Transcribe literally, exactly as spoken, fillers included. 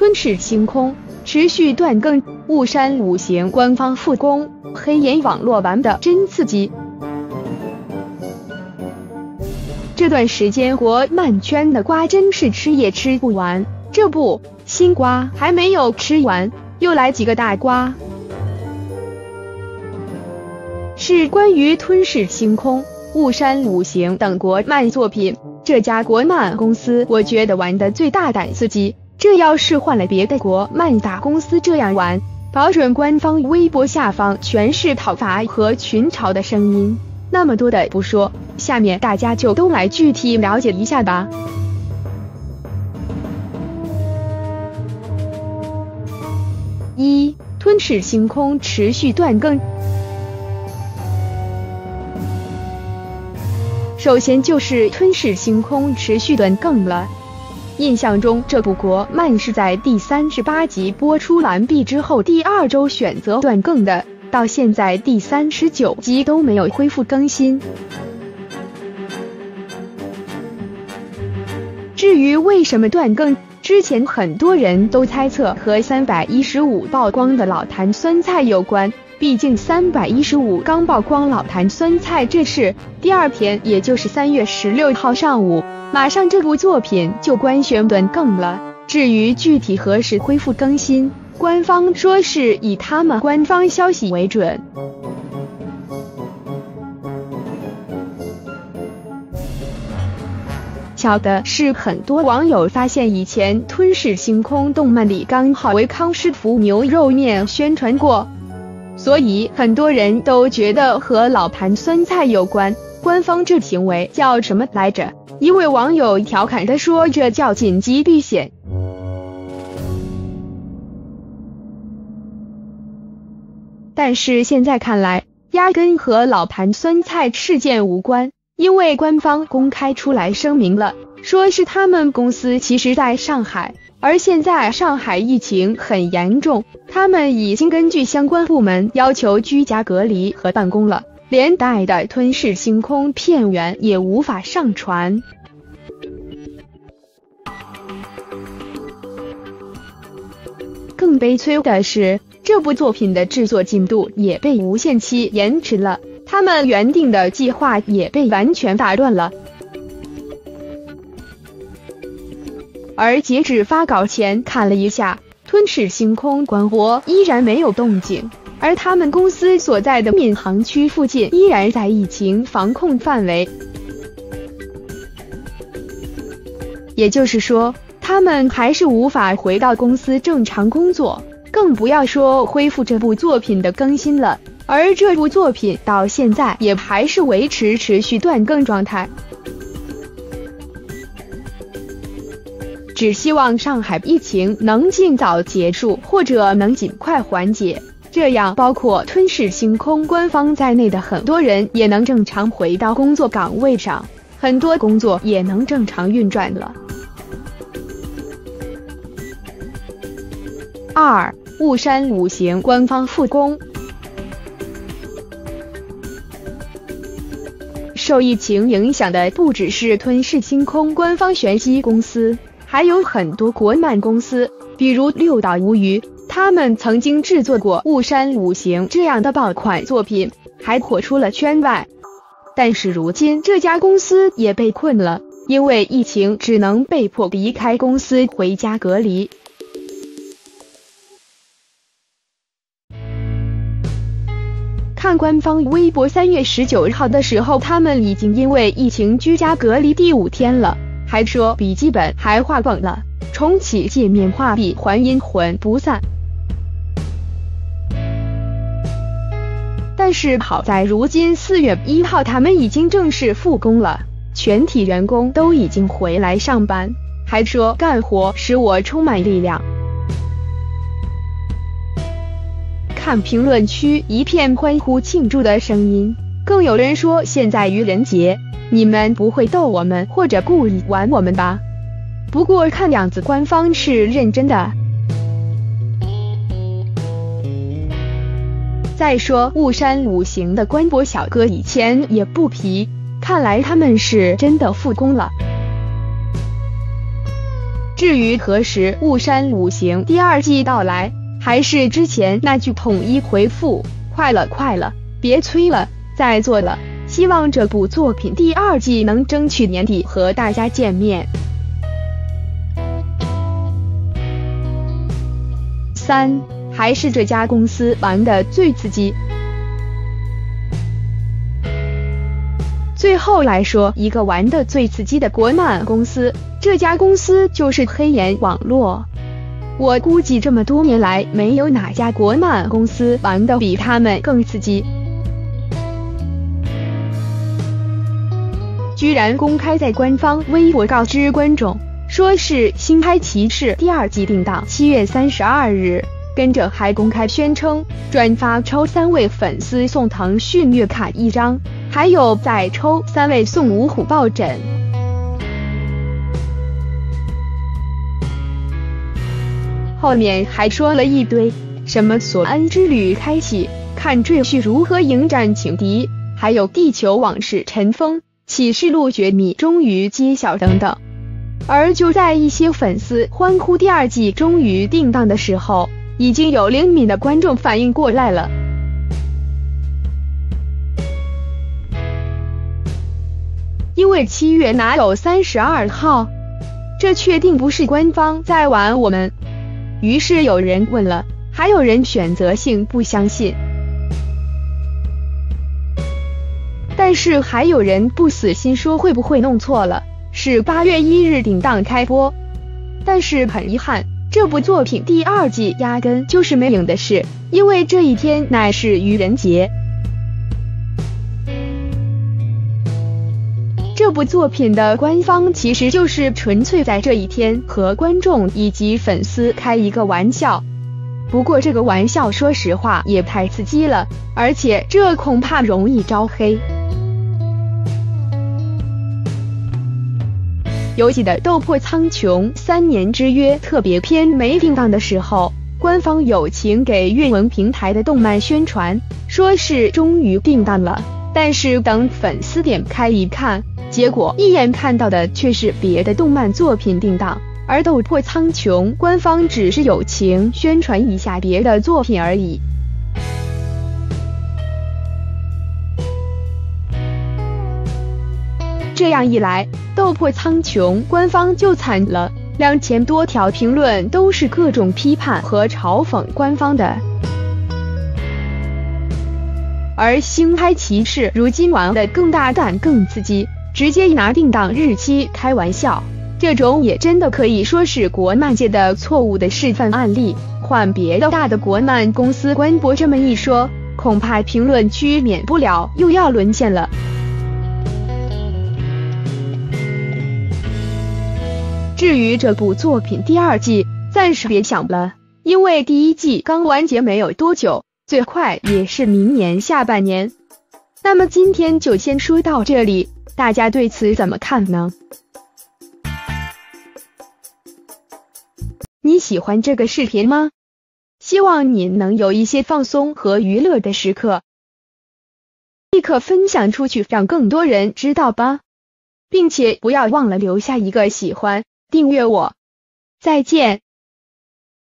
吞噬星空，持续断更。雾山五行官方复工，黑岩网络玩的真刺激。这段时间国漫圈的瓜真是吃也吃不完，这不，新瓜还没有吃完，又来几个大瓜。 是关于吞噬星空、雾山五行等国漫作品，这家国漫公司我觉得玩的最大胆刺激。这要是换了别的国漫大公司这样玩，保准官方微博下方全是讨伐和群嘲的声音。那么多的不说，下面大家就都来具体了解一下吧。 一、吞噬星空持续断更。 首先就是吞噬星空持续断更了。印象中，这部国漫是在第三十八集播出完毕之后，第二周选择断更的，到现在第三十九集都没有恢复更新。至于为什么断更，之前很多人都猜测和三一五曝光的老坛酸菜有关。 毕竟三一五刚曝光老坛酸菜这事，第二天也就是三月十六号上午，马上这部作品就官宣断更了。至于具体何时恢复更新，官方说是以他们官方消息为准。巧的是，很多网友发现以前吞噬星空动漫里刚好为康师傅牛肉面宣传过。 所以很多人都觉得和老坛酸菜有关，官方这行为叫什么来着？一位网友调侃地说：“这叫紧急避险。”但是现在看来，压根和老坛酸菜事件无关，因为官方公开出来声明了，说是他们公司其实在上海。 而现在上海疫情很严重，他们已经根据相关部门要求居家隔离和办公了，连带的吞噬星空片源也无法上传。更悲催的是，这部作品的制作进度也被无限期延迟了，他们原定的计划也被完全打乱了。 而截止发稿前，看了一下吞噬星空官博依然没有动静，而他们公司所在的闵行区附近依然在疫情防控范围，也就是说，他们还是无法回到公司正常工作，更不要说恢复这部作品的更新了。而这部作品到现在也还是维持持续断更状态。 只希望上海疫情能尽早结束，或者能尽快缓解，这样包括吞噬星空官方在内的很多人也能正常回到工作岗位上，很多工作也能正常运转了。二，雾山五行官方复工。受疫情影响的不只是吞噬星空官方玄机公司。 还有很多国漫公司，比如六岛无鱼，他们曾经制作过《雾山五行》这样的爆款作品，还火出了圈外。但是如今这家公司也被困了，因为疫情只能被迫离开公司回家隔离。看官方微博， 三月十九号的时候，他们已经因为疫情居家隔离第五天了。 还说笔记本还画崩了，重启界面画笔还阴魂不散。但是好在如今四月一号他们已经正式复工了，全体员工都已经回来上班，还说干活使我充满力量。看评论区一片欢呼庆祝的声音，更有人说现在愚人节。 你们不会逗我们或者故意玩我们吧？不过看样子官方是认真的。再说雾山五行的官博小哥以前也不皮，看来他们是真的复工了。至于何时雾山五行第二季到来，还是之前那句统一回复：快了，快了，别催了，再做了。希望这部作品第二季能争取年底和大家见面。三，还是这家公司玩的最刺激。最后来说一个玩的最刺激的国漫公司，这家公司就是黑岩网络。我估计这么多年来，没有哪家国漫公司玩的比他们更刺激。居然公开在官方微博告知观众，说是《新开骑士》第二季定档七月三十二日，跟着还公开宣称转发抽三位粉丝送腾讯月卡一张，还有再抽三位送五虎抱枕。后面还说了一堆什么索恩之旅开启，看赘婿如何迎战情敌，还有地球往事尘封。启示录绝密终于揭晓等等。而就在一些粉丝欢呼第二季终于定档的时候，已经有灵敏的观众反应过来了。因为七月哪有三十二号，这确定不是官方在玩我们。于是有人问了，还有人选择性不相信。但是还有人不死心，说会不会弄错了，是八月一日定档开播。但是很遗憾，这部作品第二季压根就是没影的事，因为这一天乃是愚人节。这部作品的官方其实就是纯粹在这一天和观众以及粉丝开一个玩笑。不过这个玩笑说实话也太刺激了，而且这恐怕容易招黑。尤其的《斗破苍穹：三年之约》特别篇没定档的时候，官方友情给阅文平台的动漫宣传，说是终于定档了。但是等粉丝点开一看，结果一眼看到的却是别的动漫作品定档，而《斗破苍穹》官方只是友情宣传一下别的作品而已。这样一来，斗破苍穹官方就惨了，两千多条评论都是各种批判和嘲讽官方的。而星开骑士如今玩的更大胆更刺激，直接拿定档日期开玩笑，这种也真的可以说是国漫界的错误的示范案例。换别的大的国漫公司官博这么一说，恐怕评论区免不了又要沦陷了。至于这部作品第二季，暂时别想了，因为第一季刚完结没有多久，最快也是明年下半年。那么今天就先说到这里，大家对此怎么看呢？你喜欢这个视频吗？希望你能有一些放松和娱乐的时刻，立刻分享出去，让更多人知道吧，并且不要忘了留下一个喜欢。订阅我，再见。